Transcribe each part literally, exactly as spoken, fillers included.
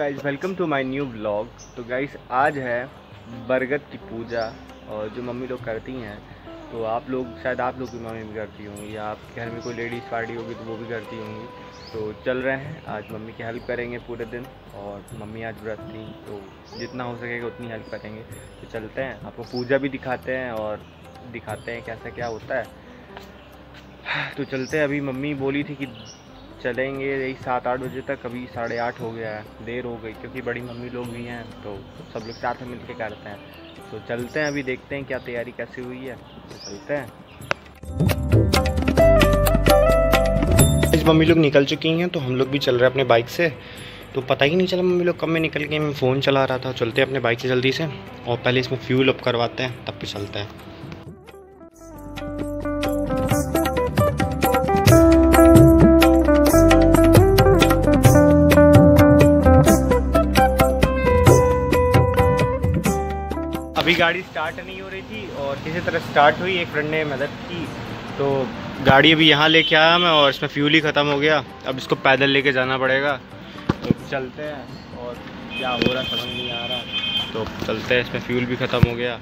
Guys, welcome to my new blog. तो guys, आज है बरगद की पूजा और जो मम्मी लोग करती हैं, तो आप लोग शायद आप लोग की मम्मी भी करती होंगी या आप घर में कोई लेडीज़ पार्टी होगी तो वो भी करती होंगी। तो चल रहे हैं, आज मम्मी की हेल्प करेंगे पूरे दिन और मम्मी आज व्रत थी तो जितना हो सकेगा उतनी हेल्प करेंगे। तो चलते हैं, आपको पूजा भी दिखाते हैं और दिखाते हैं कैसा क्या होता है। तो चलते हैं। अभी मम्मी बोली थी कि चलेंगे यही सात आठ बजे तक, अभी साढ़े आठ हो गया है, देर हो गई क्योंकि बड़ी मम्मी लोग भी हैं तो सब लोग साथ में मिल के करते हैं। तो चलते हैं, अभी देखते हैं क्या तैयारी कैसी हुई है। तो चलते हैं। इस मम्मी लोग निकल चुकी हैं तो हम लोग भी चल रहे हैं अपने बाइक से। तो पता ही नहीं चला मम्मी लोग कब में निकल गए, मैं फ़ोन चला रहा था। चलते हैं अपने बाइक से जल्दी से और पहले इसमें फ्यूल अप करवाते हैं तब भी चलते हैं। अभी गाड़ी स्टार्ट नहीं हो रही थी और किसी तरह स्टार्ट हुई, एक फ्रेंड ने मदद की। तो गाड़ी अभी यहाँ लेके आया मैं और इसमें फ्यूल ही ख़त्म हो गया, अब इसको पैदल लेके जाना पड़ेगा। तो चलते हैं, और क्या हो रहा समझ नहीं आ रहा। तो चलते हैं, इसमें फ्यूल भी ख़त्म हो गया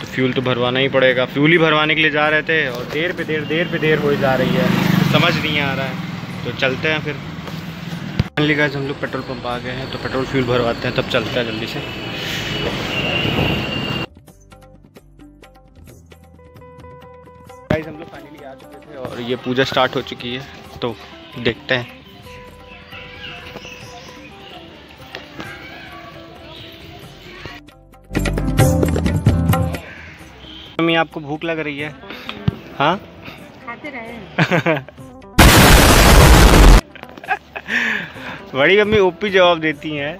तो फ्यूल तो भरवाना ही पड़ेगा। फ्यूल ही भरवाने के लिए जा रहे थे और देर पर देर देर पर देर हो जा रही है, समझ नहीं आ रहा है। तो चलते हैं फिर। फाइनली गाइस, हम लोग पेट्रोल पम्प आ गए हैं तो पेट्रोल फ्यूल भरवाते हैं तब चलते हैं जल्दी से। गाइस, हम लोग फाइनली आ चुके थे और ये पूजा स्टार्ट हो चुकी है तो देखते हैं। मम्मी, आपको भूख लग रही है? हाँ, खाते रहे। बड़ी मम्मी ओपी जवाब देती हैं।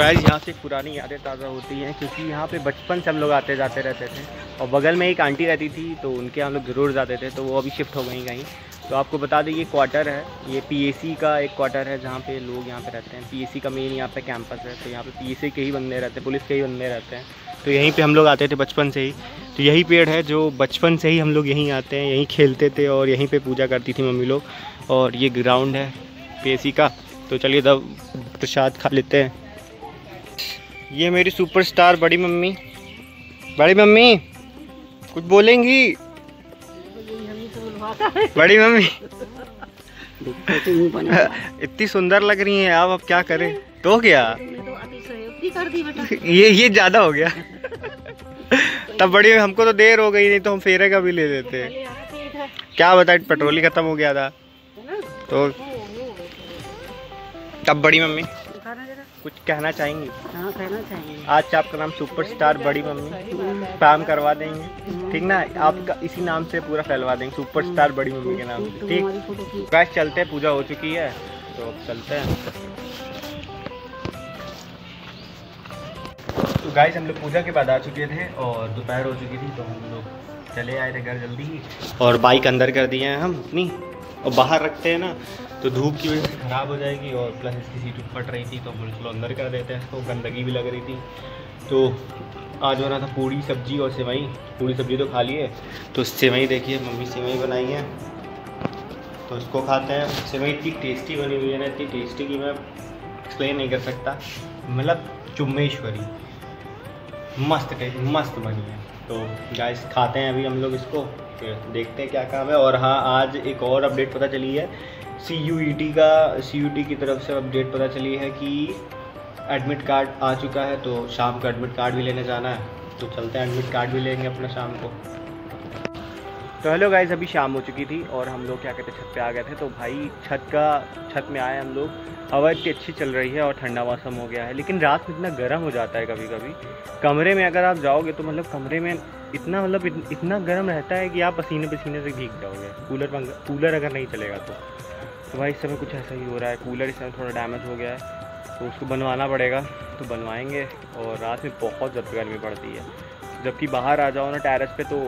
गाइस, यहाँ से पुरानी यादें ताज़ा होती हैं क्योंकि यहाँ पे बचपन से हम लोग आते जाते रहते थे और बगल में एक आंटी रहती थी तो उनके हम लोग ज़रूर जाते थे। तो वो अभी शिफ्ट हो गई कहीं। तो आपको बता दें, ये क्वार्टर है, ये पीएसी का एक क्वार्टर है जहाँ पे लोग यहाँ पे रहते हैं। पीएसी का मेन यहाँ पे कैंपस है तो यहाँ पे पीएसी के ही बंदे रहते हैं, पुलिस के ही बंदे रहते हैं। तो यहीं पर हम लोग आते थे बचपन से ही। तो यही पेड़ है जो बचपन से ही हम लोग यहीं आते हैं, यहीं खेलते थे और यहीं पर पूजा करती थी मम्मी लोग। और ये ग्राउंड है पीएसी का। तो चलिए तब प्रसाद खा लेते हैं। ये मेरी सुपरस्टार बड़ी मम्मी। बड़ी मम्मी कुछ बोलेंगी? बड़ी मम्मी इतनी सुंदर लग रही हैं आप, अब क्या करें। तो क्या ये ये ज़्यादा हो गया। तब बड़ी हमको तो देर हो गई, नहीं तो हम फेरे का भी ले लेते। क्या बताए, पेट्रोल ही खत्म हो गया था। तो तब बड़ी मम्मी कुछ कहना चाहेंगी? हाँ, कहना चाहेंगी। आज आपका नाम सुपरस्टार बड़ी मम्मी काम करवा देंगे, ठीक ना? आपका इसी नाम से पूरा फैलवा देंगे, सुपरस्टार बड़ी मम्मी के नाम से, ठीक? गाइस, चलते हैं, पूजा हो चुकी है तो अब चलते हैं। तो गाइस, हम लोग पूजा के बाद आ चुके थे और दोपहर हो चुकी थी तो हम लोग चले आए थे घर जल्दी ही और बाइक अंदर कर दिए हैं हम अपनी। और बाहर रखते हैं ना तो धूप की वजह से ख़राब हो जाएगी और प्लस इसकी सीट फट रही थी तो हम लोग अंदर कर देते हैं इसको, तो गंदगी भी लग रही थी। तो आज बना था पूरी सब्जी और सिवई। पूरी सब्जी तो खा लिए, तो सिवई देखिए मम्मी सिवई बनाई है तो इसको खाते हैं। सिवई इतनी टेस्टी बनी हुई है ना, इतनी टेस्टी कि मैं एक्सप्लेन नहीं कर सकता, मतलब चुम्मेश्वरी मस्त टेस्ट मस्त बनी है। तो गाइस, खाते हैं अभी हम लोग इसको, फिर देखते हैं क्या काम है। और हाँ, आज एक और अपडेट पता चली है सी यू ई टी का सी यू टी की तरफ से अपडेट पता चली है कि एडमिट कार्ड आ चुका है तो शाम को एडमिट कार्ड भी लेने जाना है। तो चलते हैं, एडमिट कार्ड भी लेंगे अपना शाम को। तो हेलो गाइस, अभी शाम हो चुकी थी और हम लोग क्या कहते हैं छत पे आ गए थे। तो भाई, छत का छत में आए हम लोग, हवा इतनी अच्छी चल रही है और ठंडा मौसम हो गया है, लेकिन रात में इतना गर्म हो जाता है कभी कभी। कमरे में अगर आप जाओगे तो मतलब कमरे में इतना मतलब इत, इतना गर्म रहता है कि आप पसीने पसीने से भीग जाओगे। कूलर कूलर अगर नहीं चलेगा तो तो भाई इस समय कुछ ऐसा ही हो रहा है। कूलर इस समय थोड़ा डैमेज हो गया है तो उसको बनवाना पड़ेगा, तो बनवाएंगे। और रात में बहुत ज़्यादा गर्मी पड़ती है, जबकि बाहर आ जाओ ना टेरेस पे तो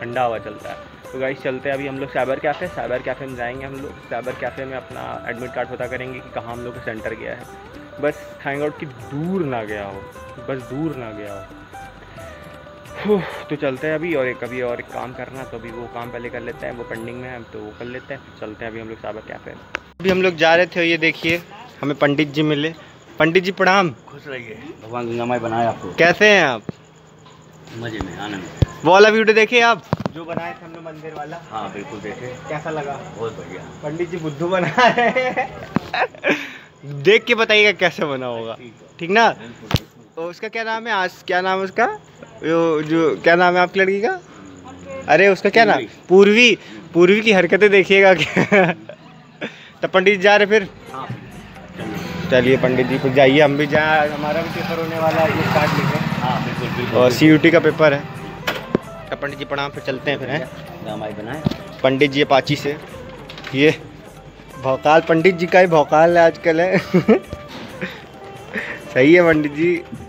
ठंडा हवा चलता है। तो गाइस, चलते हैं अभी हम लोग साइबर कैफ़े साइबर कैफ़े में जाएंगे। हम लोग साइबर कैफ़े में अपना एडमिट कार्ड पता करेंगे कि कहाँ हम लोग का सेंटर गया है। बस थैंक गॉड कि दूर ना गया हो, बस दूर ना गया हो। तो चलते हैं अभी, और एक अभी और एक काम करना, तो अभी वो काम पहले कर लेते हैं, वो पेंडिंग में है तो वो कर लेते हैं। चलते हैं अभी हम लोग साहब कैफे। अभी हम लोग जा रहे थे, ये देखिए हमें पंडित जी मिले। पंडित जी प्रणाम। खुश रहिए, भगवान गंगा माई बनाए आपको। कैसे हैं आप? मजे में, आनंद में। वो वाला वीडियो देखे आप जो बनाए थे हमने मंदिर वाला? हाँ बिल्कुल देखे। कैसा लगा? बहुत बढ़िया। पंडित जी बुद्धू बना रहे, देख के बताइएगा कैसे बना होगा, ठीक ना? तो उसका क्या नाम है आज, क्या नाम है उसका, जो, जो क्या नाम है आपकी लड़की का? अरे उसका क्या नाम, पूर्वी। पूर्वी की हरकतें देखिएगा। तब पंडित जी जा रहे फिर। चलिए पंडित जी फिर जाइए, हम भी जाए, हमारा भी पेपर होने वाला है, कार्ड लिखें और सी यू ई टी का पेपर है। तब पंडित जी प्रणाम, फिर चलते हैं फिर हैं। पंडित जी अपाची से, ये भौकाल पंडित जी का ही भौकाल है आजकल है। सही है पंडित जी।